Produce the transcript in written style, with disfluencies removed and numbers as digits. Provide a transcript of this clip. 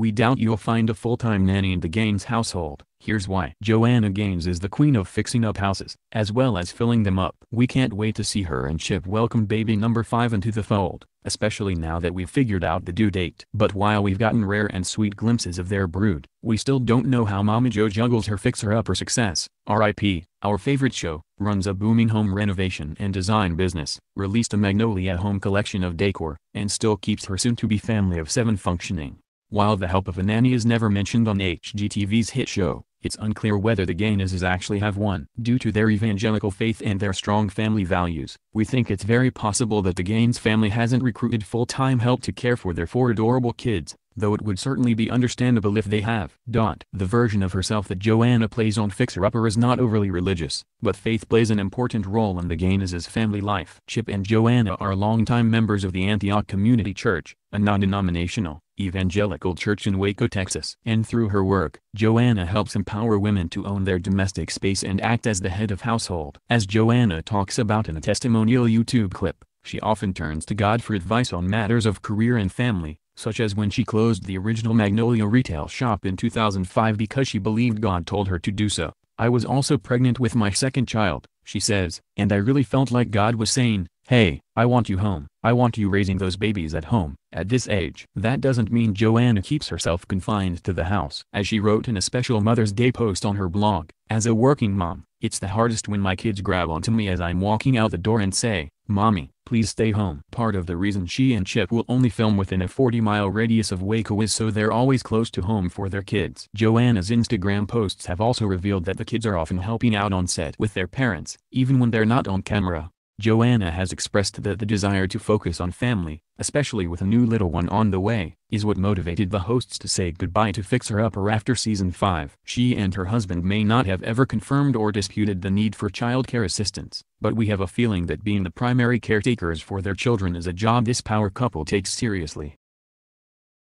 We doubt you'll find a full-time nanny in the Gaines household. Here's why. Joanna Gaines is the queen of fixing up houses, as well as filling them up. We can't wait to see her and Chip welcome baby number 5 into the fold, especially now that we've figured out the due date. But while we've gotten rare and sweet glimpses of their brood, we still don't know how Mama Jo juggles her fixer-upper success. R.I.P., our favorite show, runs a booming home renovation and design business, released a Magnolia home collection of decor, and still keeps her soon-to-be family of 7 functioning. While the help of a nanny is never mentioned on HGTV's hit show, it's unclear whether the Gaines actually have one. Due to their evangelical faith and their strong family values, we think it's very possible that the Gaines family hasn't recruited full-time help to care for their 4 adorable kids, though it would certainly be understandable if they have. The version of herself that Joanna plays on Fixer Upper is not overly religious, but faith plays an important role in the Gaines' family life. Chip and Joanna are longtime members of the Antioch Community Church, a non-denominational, evangelical church in Waco, Texas. And through her work, Joanna helps empower women to own their domestic space and act as the head of household. As Joanna talks about in a testimonial YouTube clip, she often turns to God for advice on matters of career and family, such as when she closed the original Magnolia retail shop in 2005 because she believed God told her to do so. I was also pregnant with my 2nd child, she says, and I really felt like God was saying, hey, I want you home. I want you raising those babies at home, at this age. That doesn't mean Joanna keeps herself confined to the house. As she wrote in a special Mother's Day post on her blog, as a working mom, it's the hardest when my kids grab onto me as I'm walking out the door and say, Mommy, please stay home. Part of the reason she and Chip will only film within a 40-mile radius of Waco is so they're always close to home for their kids. Joanna's Instagram posts have also revealed that the kids are often helping out on set with their parents, even when they're not on camera. Joanna has expressed that the desire to focus on family, especially with a new little one on the way, is what motivated the hosts to say goodbye to Fixer Upper after season 5. She and her husband may not have ever confirmed or disputed the need for childcare assistance, but we have a feeling that being the primary caretakers for their children is a job this power couple takes seriously.